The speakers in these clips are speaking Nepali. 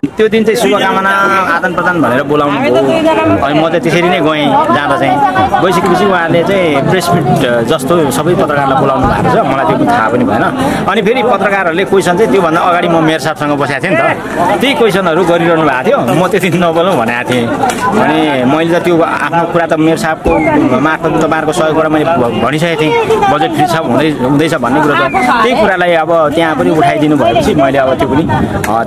त्यो दिन चाहिँ शुभकामना आदान प्रदान भनेर बोलाउनु भयो अनि म चाहिँ त्यसरी नै गएँ। जाँदा चाहिँ गइसकेपछि उहाँले चाहिँ प्रेस मिट जस्तो सबै पत्रकारलाई बोलाउनु भएको छ। मलाई त्यो थाहा पनि भएन। अनि फेरि पत्रकारहरूले क्वेसन चाहिँ त्योभन्दा अगाडि म मेरो साथसँग बसेको थिएँ नि त, त्यही क्वेसनहरू गरिरहनु भएको थियो। म त्यति नबोलौँ भनेको थिएँ। अनि मैले त त्यो आफ्नो कुरा त मेरो साहबको मार्फत तपाईँहरूको सहयोगबाट मैले भनिसकेको थिएँ। बजेट फिक्स हुँदैछ भन्ने कुरो त त्यही कुरालाई अब त्यहाँ पनि उठाइदिनु भएपछि मैले अब त्यो पनि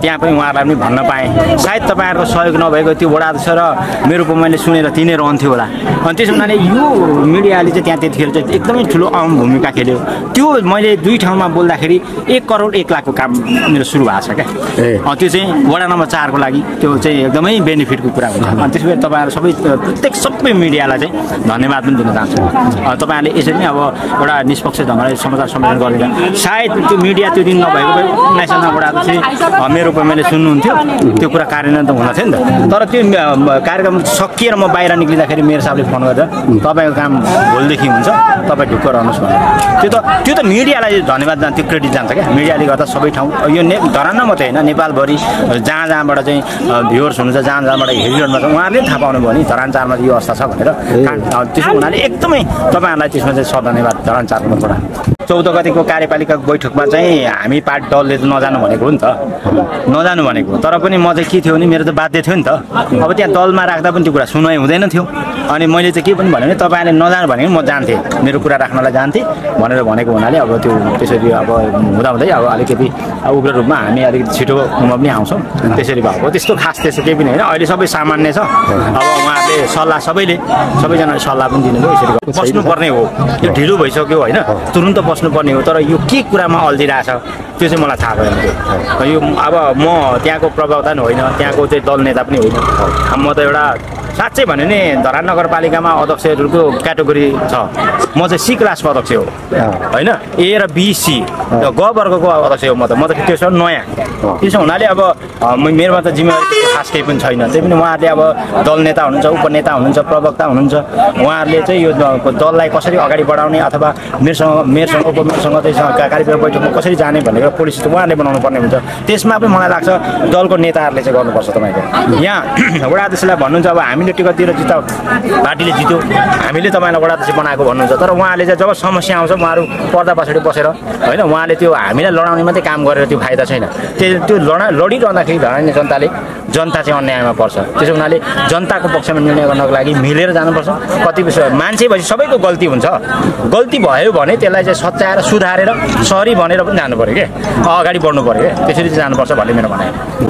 त्यहाँ पनि उहाँहरूलाई पनि भन्न पाएँ। सायद तपाईँहरूको सहयोग नभएको त्यो वडा अध्यक्ष र मेरो पो मैले सुनेर तिनै रहन्थ्यो होला। अनि त्यस हुनाले यो मिडियाले चाहिँ त्यहाँ त्यतिखेर चाहिँ एकदमै ठुलो अहम भूमिका खेल्यो। त्यो मैले दुई ठाउँमा बोल्दाखेरि 1 करोड 1 लाखको काम मेरो सुरु भएको छ क्या। त्यो चाहिँ वडा नम्बर 4को लागि त्यो चाहिँ एकदमै बेनिफिटको कुरा हुन्छ। अनि त्यस भएर तपाईँहरू सबै प्रत्येक सबै मिडियालाई चाहिँ धन्यवाद पनि दिन चाहन्छु। तपाईँहरूले यसरी नै अब एउटा निष्पक्ष ढङ्गले समाचार सम्मेलन गरेर सायद त्यो मिडिया त्यो दिन नभएको भए नेसनलबाट चाहिँ मेरो मैले सुन्नुहुन्थ्यो, त्यो कुरा कार्यान्वयन त हुन थियो नि त। तर त्यो कार्यक्रम सकिएर म बाहिर निक्लिँदाखेरि मेरो साहबले फोन गर्दा तपाईँको काम भोलिदेखि हुन्छ, तपाईँ ढुक्क रहनुहोस् भनेर। त्यो त मिडियालाई धन्यवाद जान्छ, त्यो क्रेडिट जान्छ क्या। मिडियाले गर्दा सबै ठाउँ यो धराना मात्रै होइन, नेपालभरि जहाँ चाहिँ भ्युअर्स हुनुहुन्छ, जहाँबाट हेरिरहनुहुन्छ उहाँहरूले थाहा पाउनुभयो नि धरानचारमा यो अवस्था छ भनेर। त्यसो हुनाले एकदमै तपाईँहरूलाई त्यसमा चाहिँ सधन्यवाद धरानचारकोबाट। 14 गतिको कार्यपालिका बैठकमा चाहिँ हामी पार्टी दलले नजानु भनेको हो नि त, नजानु भनेको। तर पनि म चाहिँ के थियो भने मेरो त बाध्य थियो नि त। अब त्यहाँ दलमा राख्दा पनि त्यो कुरा सुनाइ हुँदैन थियो। अनि मैले चाहिँ के पनि भने तपाईँले नजानु भने म जान्थेँ, मेरो कुरा राख्नलाई जान्थेँ भनेर भनेको हुनाले अब त्यो त्यसरी अब हुँदाहुँदै अब अलिकति उग्र रूपमा हामी अलिकति छिटोमा पनि आउँछौँ। त्यसरी भएको त्यस्तो खास त्यस्तो केही पनि होइन, अहिले सबै सामान्य छ। अब उहाँहरूले सल्लाह सबैजनाले सल्लाह पनि दिनुभयो। यसरी बस्नुपर्ने हो, यो ढिलो भइसक्यो होइन, तुरुन्त बस्नुपर्ने हो। तर यो के कुरामा अल्झिरहेछ त्यो चाहिँ मलाई थाहा भएन। यो अब म त्यहाँको प्रवक्ता पनि होइन, त्यहाँको चाहिँ दल नेता पनि होइन। म त एउटा साँच्चै भन्यो भने धरान नगरपालिकामा अध्यक्षहरूको क्याटेगोरी छ। म चाहिँ C क्लासको अध्यक्ष हो होइन, A र B C ग वर्गको अध्यक्ष हो। म त त्यसो नयाँ। त्यसो हुनाले अब मेरोमा त जिम्मेवारी खास केही पनि छैन। त्यही पनि उहाँहरूले अब दल नेता हुनुहुन्छ, उपनेता हुनुहुन्छ, प्रवक्ता हुनुहुन्छ, उहाँहरूले चाहिँ यो दललाई कसरी अगाडि बढाउने अथवा मेयरसँग उपमेयरसँग चाहिँ कार्यक्रम बैठकमा कसरी जाने भनेर पोलिसी त उहाँहरूले बनाउनु पर्ने हुन्छ। त्यसमा पनि मलाई लाग्छ दलको नेताहरूले चाहिँ गर्नुपर्छ। तपाईँको यहाँ वडा अध्यक्षलाई भन्नुहुन्छ अब हामी टिकटतिर जित्यो, पार्टीले जित्यो, हामीले तपाईँलाई वडाध्यक्ष बनाएको भन्नुहुन्छ। तर उहाँले चाहिँ जब समस्या आउँछ उहाँहरू पर्दा पछाडि बसेर होइन, उहाँले त्यो हामीलाई लडाउने मात्रै काम गरेर त्यो फाइदा छैन। त्यो लडिरहँदाखेरि धराने जनताले जनता चाहिँ अन्यायमा पर्छ। त्यसो हुनाले जनताको पक्षमा निर्णय गर्नको लागि मिलेर जानुपर्छ। कतिपय मान्छे भएपछि सबैको गल्ती हुन्छ, गल्ती भयो भने त्यसलाई चाहिँ सच्याएर सुधारेर सरी भनेर पनि जानु पऱ्यो के, अगाडि बढ्नु पऱ्यो क्या। त्यसरी चाहिँ जानुपर्छ भन्ने मेरो भनाइ।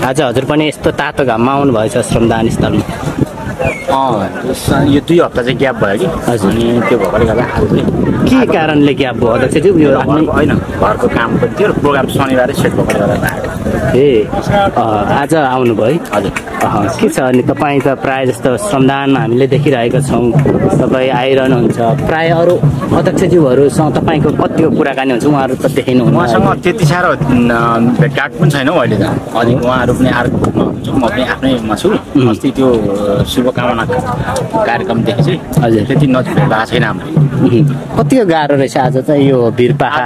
आज हजुर पनि यस्तो तातो घाममा आउनुभएछ श्रमदान स्थलमा। यो 2 हप्ता चाहिँ ग्याप भयो कि हजुर, अनि त्यो भएकोले गर्दा के कारणले ग्याप भयो? अध्यक्ष यो होइन, घरको काम पनि थियो, प्रोग्राम शनिबारै सेट भएकोले गर्दा आज आउनुभयो हजुर। के छ अनि तपाईँ त प्रायः जस्तो श्रमदान हामीले देखिरहेका छौँ, तपाईँ आइरहनुहुन्छ। प्रायः अरू अध्यक्षज्यूहरूसँग तपाईँको कतिको कुराकानी हुन्छ? उहाँहरू त देखिनु उहाँसँग त्यति साह्रो भेटघाट पनि छैन हौ अहिले त। अनि उहाँहरू पनि अर्को हुनुहुन्छ, म पनि आफ्नैमा छु। अस्ति त्यो शुभकामना कार्यक्रमदेखि चाहिँ हजुर त्यति नजिक भएको छैन हाम्रो। कतिको गाह्रो रहेछ आज त यो भिरपाखा?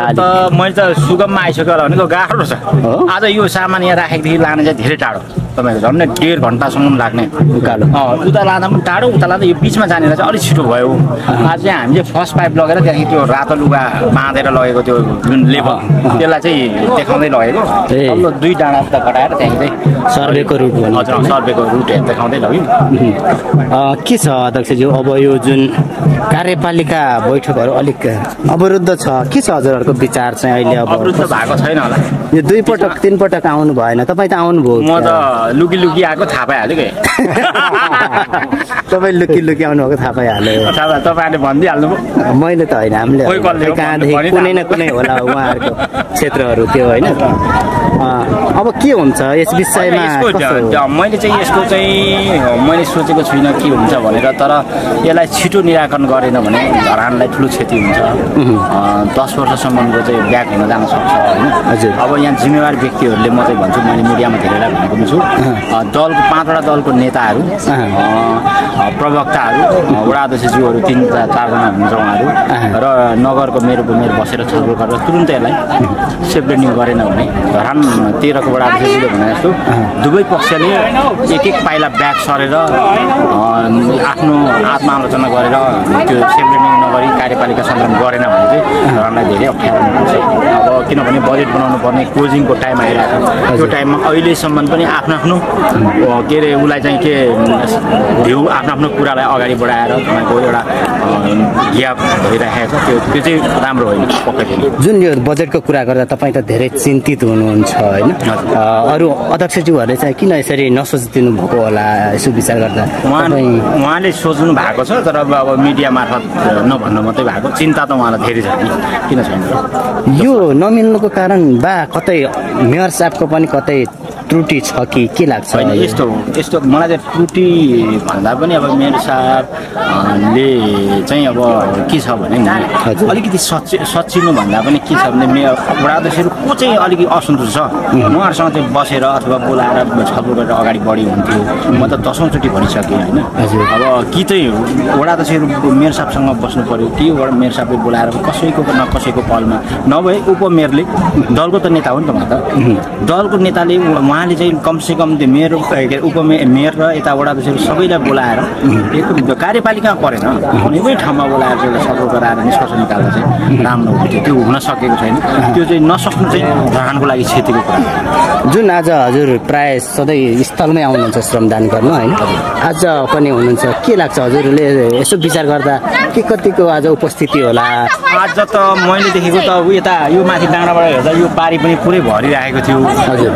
मैले त सुगममा आइसक्यो होला भनेको गाह्रो छ। आज यो सामान यहाँ राखेकोदेखि लाने चाहिँ धेरै टाढो, तपाईँको झन् 1.5 घन्टासम्म लाग्ने उकालो। उता लाँदा पनि टाढो, उता लाँदा यो बिचमा जानेर चाहिँ अलिक छिटो भयो। आज चाहिँ हामीले फर्स्ट पाइप लगेर त्यहाँदेखि त्यो रातो लुगा बाँधेर लगेको त्यो जुन लेबल त्यसलाई चाहिँ देखाउँदै लगेको, अब 2 डाँडा त घटाएर त्यहाँदेखि चाहिँ सर्वेको रुट हजुर सर्वेको रुट देखाउँदै लग्यो। के छ अध्यक्षज्यू अब यो जुन कार्यपालिका बैठकहरू अलिक अवरुद्ध छ, के छ हजुरहरूको विचार चाहिँ अहिले? अब अवरुद्ध भएको छैन होला, यो 2 पटक 3 पटक आउनु भएन। तपाईँ त आउनुभयो, म त लुकी लुकी आएको थाहा पाइहाल्यो के। तपाईँ लुकी लुकी आउनुभएको थाहा पाइहाल्यो, तपाईँले भनिदिइहाल्नु। मैले त होइन, हामीले कहाँदेखि कुनै न कुनै होला उहाँहरूको क्षेत्रहरू त्यो होइन। अब के हुन्छ यस विषयमा? मैले चाहिँ यसको चाहिँ मैले सोचेको छुइनँ के हुन्छ भनेर। तर यसलाई छिटो निराकरण गरेन भने किसानलाई ठुलो क्षति हुन्छ। 10 वर्षसम्मको चाहिँ ब्याक हुन जान सक्छ हैन। अब यहाँ जिम्मेवार व्यक्तिहरुले म चाहिँ भन्छु, मैले मिडियामा धेरैलाई भनेको छु, दलको 5 वटा दलको नेताहरु प्रवक्ताहरु वडा अध्यक्षज्यूहरु 3-4 जना हुनुहुन्छ उहाँहरु र नगरको मेयर बसेर छलफल गरेर तुरुन्तै यसलाई सेप्लेनिङ गरेन भने धरान 13 को वडा अध्यक्षज्यूले भने जस्तो दुवै पक्षले एक पाइला ब्याक सरेर आफ्नो आत्मआलोचना गरेर त्यो सेप्लेनिङ नगरी कार्यपालिका सञ्चालन गरेन भने चाहिँ धरानलाई धेरै अप्ठ्यारो हुन्छ। अब किनभने बजेट बनाउनु पर्ने क्लोजिङको टाइम आइरहेको छ, त्यो टाइममा अहिलेसम्म पनि आफ्नो आफ्नो के रे उलाई चाहिँ के भ्यू आफ्नो कुरालाई अगाडि बढाएर तपाईँको एउटा ग्याप भइरहेको छ, त्यो चाहिँ राम्रो होइन पक्कै पनि। जुन यो बजेटको कुरा गर्दा तपाईँ त धेरै चिन्तित हुनुहुन्छ हैन, अरु अध्यक्षज्यूहरूले चाहिँ किन यसरी नसोचिदिनु भएको होला यसो विचार गर्दा? उहाँले सोच्नु भएको छ, तर अब मिडिया मार्फत नभन्नु मात्रै भएको, चिन्ता त उहाँलाई धेरै छ नि, किन छैन? यो नमिल्नुको कारण बा कतै मेयर साहबको पनि कतै त्रुटि छ कि के लाग्छ? होइन, यस्तो मलाई चाहिँ त्रुटि भन्दा पनि अब मेरो साहबले चाहिँ अब के छ भने अलिकति सचिनु भन्दा पनि के छ भने मेरो वडाध्यक्षहरू को चाहिँ अलिकति असन्तुष्ट छ उहाँहरूसँग चाहिँ बसेर अथवा बोलाएर छलफल गरेर अगाडि बढी हुन्थ्यो। म त 10औँचोटि भनिसकेँ होइन। अब कि चाहिँ वडाध्यक्षहरू मेयर साहबसँग बस्नु पऱ्यो कि मेयर साहबले बोलाएर कसैको न कसैको पहलमा नभए उपमेयरले दलको त नेता हो नि त, उहाँ त दलको नेताले उहाँले चाहिँ कमसेकम त्यो मेयर उपमेयर र यता वडाध्यक्षहरू सबैलाई बोलाएर कार्यपालिका परेन कुनै ठाउँमा बोलाएर एउटा सफल गराएर निष्कर्ष निकाल्दा चाहिँ राम्रो हुन्थ्यो, त्यो हुन सकेको छैन। त्यो चाहिँ नसक्नु चाहिँ धरानको लागि क्षतिको कुरा। जुन आज हजुर प्रायः सधैँ स्थलमै आउनुहुन्छ श्रमदान गर्न होइन, आज पनि हुनुहुन्छ, के लाग्छ हजुरले यसो विचार गर्दा के कतिको आज उपस्थिति होला? आज त मैले देखेको त यता यो माथि डाँडाबाट हेर्दा यो पारी पनि पुरै भरिरहेको थियो हजुर।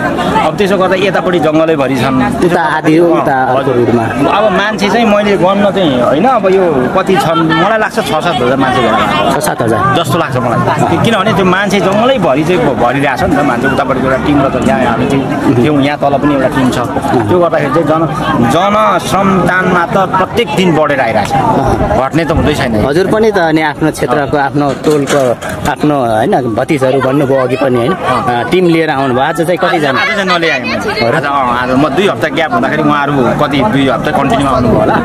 अब त्यसो गर्दा यतापट्टि जङ्गलै भरि छन्, त्यता आधी हो उता अर्को रुटमा। अब मान्छे चाहिँ मैले गर्न चाहिँ होइन, अब यो कति छन् मलाई लाग्छ 6-7 हजार मान्छे, 6-7 हजार जस्तो लाग्छ मलाई, किनभने त्यो मान्छे जङ्गलै भरि चाहिँ भरिरहेछ नि त मान्छे। उतापट्टि एउटा टिम र त यहाँ हामी थियौँ, यहाँ तल पनि एउटा टिम छ, त्यो गर्दाखेरि चाहिँ जनश्रमदानमा त प्रत्येक दिन बढेर आइरहेछ, घट्ने त हुँदै छैन। हजुर पनि त अनि आफ्नो क्षेत्रको आफ्नो टोलको आफ्नो होइन भतिजहरू भन्नुभयो अघि पनि होइन, टिम लिएर आउनुभयो, आज चाहिँ कतिजना नले आएँ? आज म 2 हप्ता ग्याप हुँदाखेरि उहाँहरू कति 2 हप्ता कन्टिन्यू आउनुभयो होला,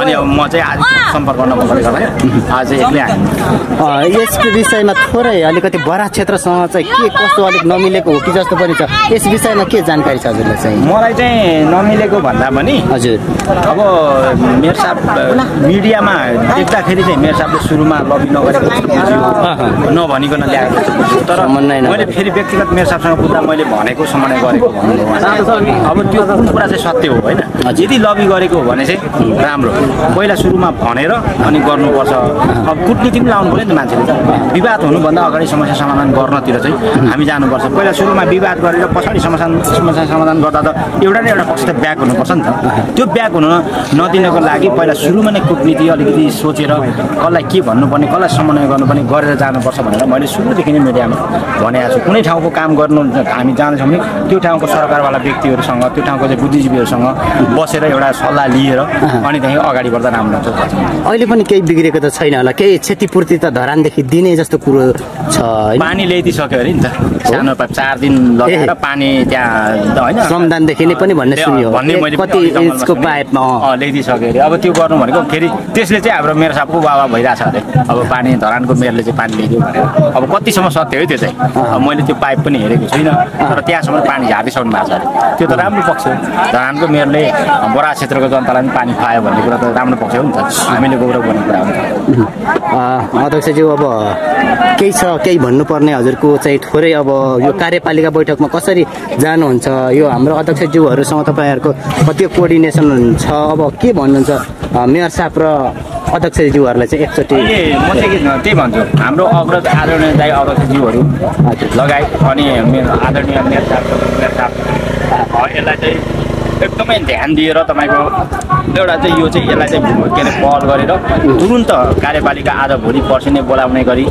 अनि अब म चाहिँ आज सम्पर्क नभएकोले गर्दा आज एक्लै आएँ। यस विषयमा थोरै अलिकति बराज क्षेत्रसँग चाहिँ के कस्तो अलिक नमिलेको हो कि जस्तो पनि छ, यस विषयमा के जानकारी छ हजुरलाई? चाहिँ मलाई चाहिँ नमिलेको भन्दा पनि हजुर अब मेयर साहब मिडियामा देख्दाखेरि चाहिँ मेयर साहबले सुरुमा लबी नगरेको नभनिकन ल्याएको, तर मैले फेरि व्यक्तिगत मेयर साहबसँग पुग्दा मैले भनेको समन्वय गरेँ। अब त्यो कुरा चाहिँ सत्य हो होइन, यदि लबी गरेको हो भने चाहिँ राम्रो, पहिला सुरुमा भनेर अनि गर्नुपर्छ। अब कुटनीति पनि लाउनु पऱ्यो नि त मान्छेले, त विवाद हुनुभन्दा अगाडि समस्या समाधान गर्नतिर चाहिँ हामी जानुपर्छ। पहिला सुरुमा विवाद गरेर पछाडि समस्या समाधान गर्दा त एउटा न एउटा पक्ष त ब्याक हुनुपर्छ नि त, त्यो ब्याक हुन नदिनको लागि पहिला सुरुमा नै कुटनीति अलिकति सोचेर कसलाई के भन्नुपर्ने कसलाई समन्वय गर्नुपर्ने गरेर जानुपर्छ भनेर मैले सुरुदेखि नै मिडियामा भनेको छु। कुनै ठाउँको काम गर्नु हामी जाँदैछौँ भने त्यो ठाउँको सरकारवाला व्यक्तिहरूसँग त्यो ठाउँको चाहिँ बुद्धिजीवीहरूसँग बसेर एउटा सल्लाह लिएर अनि त्यही अगाडि बढ्दा राम्रो हुन्छ। अहिले पनि केही बिग्रेको त छैन होला, केही क्षतिपूर्ति त धरानदेखि दिने जस्तो कुरो छ? पानी ल्याइदिइसक्यो अरे नि त, सानो 4 दिन लगेर पानी त्यहाँ होइन श्रमदानदेखि नै पनि भन्ने सुन्यो कति इन्चको पाइपमा ल्याइदिइसक्यो अरे। अब त्यो गर्नु भनेको फेरि त्यसले चाहिँ हाम्रो मेयर साहबको वावा भइरहेछ अरे, अब पानी धरानको मेयरले चाहिँ पानी ल्याइदियो भनेर। अब कतिसम्म सत्य हो त्यो चाहिँ मैले त्यो पाइप पनि हेरेको छुइनँ, तर त्यहाँसम्म पानी झारिसक्नु भएको छ अरे, त्यो त राम्रो पक्ष हो। धरानको मेयरले बराज क्षेत्रको जनतालाई पनि पानी खुवायो भन्ने कुरा त राम्रो पक्ष हो नि त, हामीले गौरव गर्ने कुरा हो। अध्यक्षज्यू अब केही छ केही भन्नुपर्ने हजुरको चाहिँ थोरै अब यो कार्यपालिका बैठकमा कसरी जानुहुन्छ, यो हाम्रो अध्यक्षज्यूहरूसँग तपाईँहरूको कति कोअर्डिनेसन हुन्छ, अब के भन्नुहुन्छ मेयर साहब र अध्यक्षज्यूहरूलाई चाहिँ एकचोटि? म चाहिँ त्यही भन्छु, हाम्रो अग्रज आदरणीय दाइ अध्यक्षज्यूहरू लगायत अनि मेरो आदरणीय मेयर साहब यसलाई चाहिँ एकदमै ध्यान दिएर तपाईँको एउटा चाहिँ यो चाहिँ यसलाई चाहिँ के अरे पहल गरेर तुरुन्त कार्यपालिका आज भोलि पर्सि नै बोलाउने गरी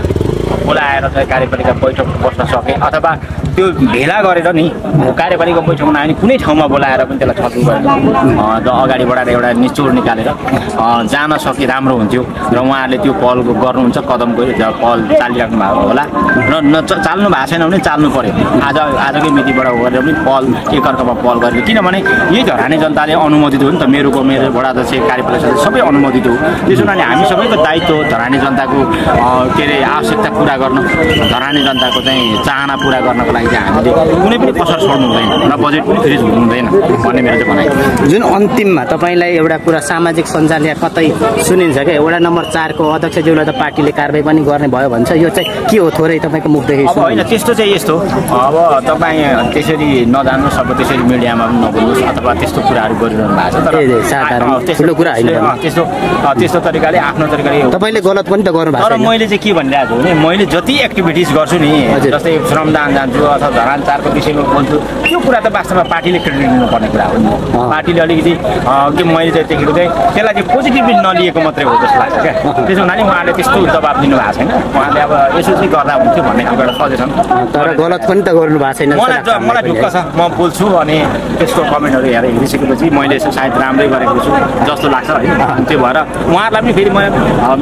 बोलाएर चाहिँ कार्यपालिका बैठक बस्न सके अथवा त्यो भेला गरेर नि कार्यपालिका बैठक नआए नि कुनै ठाउँमा बोलाएर पनि त्यसलाई छलफल गरेर अगाडि बढाएर एउटा निचोड निकालेर जान सके राम्रो हुन्थ्यो र उहाँहरूले त्यो पहल गर्नुहुन्छ कदमको पहल चालिराख्नु भएको होला र चाल्नु भएको छैन भने चाल्नु पर्यो आज आजकै मितिबाट गरेर पनि पहल एकअर्कामा पहल गरेर किनभने यही झराने जनताले अनुमोदित हो नि त मेरो वडा अध्यक्ष कार्यपालिका सबै अनुमोदित हो त्यसो हुनाले हामी सबैको दायित्व धराने जनताको के अरे आवश्यकता पूरा गर्न धराने जनताको चाहिँ चाहना पूरा गर्नको लागि चाहिँ हामीले कुनै पनि कसर छोड्नु हुँदैन न बजेट पनि फ्रिज हुनु हुँदैन भन्ने मेरो चाहिँ भनाइ छ। जुन अन्तिममा तपाईँलाई एउटा कुरा सामाजिक सञ्जालले कतै सुनिन्छ के वडा नम्बर 4 को अध्यक्षज्यूलाई त पार्टीले कारबाही पनि गर्ने भयो भन्छ यो चाहिँ के हो थोरै तपाईँको मुख देखेको छु। हैन त्यस्तो चाहिँ यस्तो अब तपाईँ त्यसरी नजान्नुस् अब त्यसरी मिडियामा पनि नबोल्नुस् अथवा त्यस्तो कुराहरू गरिरहनु भएको छ तर त्यस्तो कुरा होइन त्यस्तो तरिकाले आफ्नो तरिकाले तपाईले गलत पनि त गर्नु भएको छ तर मैले चाहिँ के भनिरहेको छु भने मैले जति एक्टिभिटिज गर्छु नि जस्तै श्रमदान जान्छु अथवा धरान ४ को विषयमा बोल्छु त्यो कुरा त वास्तवमा पार्टीले क्रेडिट दिनुपर्ने कुरा हो नि पार्टीले अलिकति के मैले चाहिँ देखेको चाहिँ त्यसलाई चाहिँ पोजिटिभली नलिएको मात्रै हो जस्तो लाग्छ क्या त्यसो हुनाले उहाँले त्यस्तो जवाब दिनु भएको छैन उहाँले अब यसो चाहिँ गर्दा हुन्थ्यो भन्ने खालको एउटा सजेसन तर गलत पनि त गर्नु भएको छैन मलाई ढुक्क छ म बोल्छु अनि त्यसको कमेन्टहरू हेरिसकेपछि मैले यसो सायद राम्रै गरेको छु जस्तो लाग्छ होइन त्यो भएर उहाँहरूलाई पनि फेरि म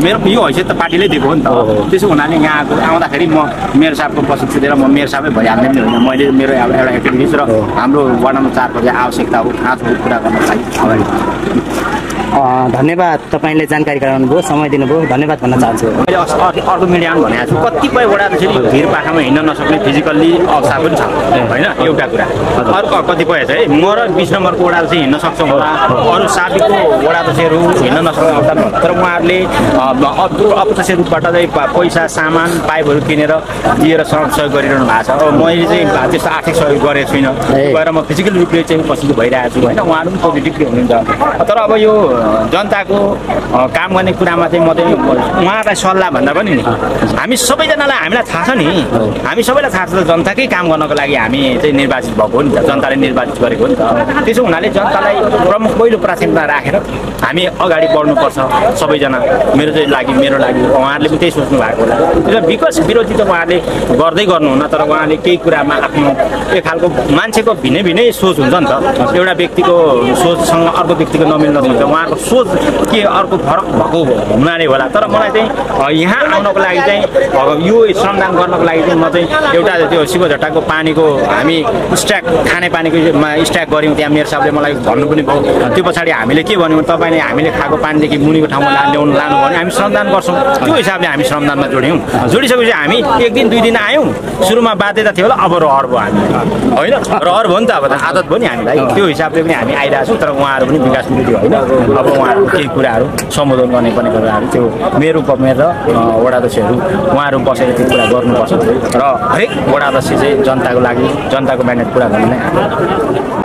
मेरो यो हैसियत त पार्टीले दिएको हो नि त त्यसो हुनाले यहाँ आउँदाखेरि म मेयर साहबको उपस्थिति दिएर म मेयर साहबै भइहाल्ने पनि होइन मैले मेरो एउटा एक्टिभिटिज र हाम्रो वडा नम्बर ४ को चाहिँ आवश्यकता हो खाँचो कुरा गर्न चाहिन्छ। धन्यवाद तपाईँले जानकारी गराउनुभयो समय दिनुभयो धन्यवाद भन्न चाहन्छु। मैले अर्को मिडियामा भनेको छु कतिपयवटा त्यसरी भिर पाखामा हिँड्न नसक्ने फिजिकल्ली अवस्था पनि छ होइन एउटा कुरा अर्को कतिपय चाहिँ म र 20 नम्बरको वडा चाहिँ हिँड्न सक्छौँ होला अरू साथीको वडा तसेहरू हिँड्न नसक्ने अवस्था तर उहाँहरूले अप्रत्यक्ष रूपबाट चाहिँ पैसा सामान पाइपहरू किनेर दिएर सहयोग गरिरहनु भएको छ अब मैले चाहिँ त्यस्तो आर्थिक सहयोग गरेको छुइनँ गएर म फिजिकल रूपले चाहिँ उपस्थित भइरहेको छु होइन उहाँहरू पनि पोजिटिभली हुनुहुन्छ तर अब यो जनताको काम गर्ने कुरामा चाहिँ म चाहिँ उहाँलाई सल्लाह भन्दा पनि नि हामी सबैजनालाई हामीलाई थाहा छ नि हामी सबैलाई थाहा छ जनताकै काम गर्नको लागि हामी चाहिँ निर्वाचित भएको हो नि त जनताले निर्वाचित गरेको हो नि त त्यसो हुनाले जनतालाई प्रमुख पहिलो प्राथमिकता राखेर हामी अगाडि बढ्नुपर्छ सबैजना मेरो चाहिँ लागि मेरो लागि उहाँहरूले पनि त्यही सोच्नु भएको होला त्यसमा विकास विरोधी त उहाँहरूले गर्दै गर्नुहुन्न तर उहाँले केही कुरामा आफ्नो एक खालको मान्छेको भिन्नै भिन्नै सोच हुन्छ नि त एउटा व्यक्तिको सोचसँग अर्को व्यक्तिको नमिल्न हुन्छ उहाँको सोच के अर्को फरक भएको हुनाले होला तर मलाई चाहिँ यहाँ आउनको लागि चाहिँ यो श्रमदान गर्नको लागि चाहिँ म चाहिँ एउटा त्यो शिवझट्टाको पानीको हामी स्ट्याक खाने पानीको स्ट्याक गऱ्यौँ त्यहाँ मेरो साहबले मलाई भन्नु पनि भयो त्यो पछाडि हामीले के भन्यौँ तपाईँले हामीले खाएको पानीदेखि मुनिको ठाउँमा लानु भने हामी श्रमदान गर्छौँ त्यो हिसाबले हामी श्रमदानमा जोड्यौँ जोडिसकेपछि हामी एक दिन दुई दिन आयौँ सुरुमा बाध्यता थियो होला अब रहर भयो हामी होइन रहर भयो नि त अब त आदत भयो नि हामीलाई त्यो हिसाबले पनि हामी आइरहेछौँ तर उहाँहरू पनि विकास विरोधी होइन अब उहाँहरू केही कुराहरू सम्बोधन गर्नुपर्ने कुराहरू त्यो मेरो उपमेयर र वडा अध्यक्षहरू उहाँहरू बसेर त्यो कुरा गर्नुपर्छ र हरेक वडा अध्यक्ष चाहिँ जनताको लागि जनताको म्यान्डेट पुरा गर्नु नै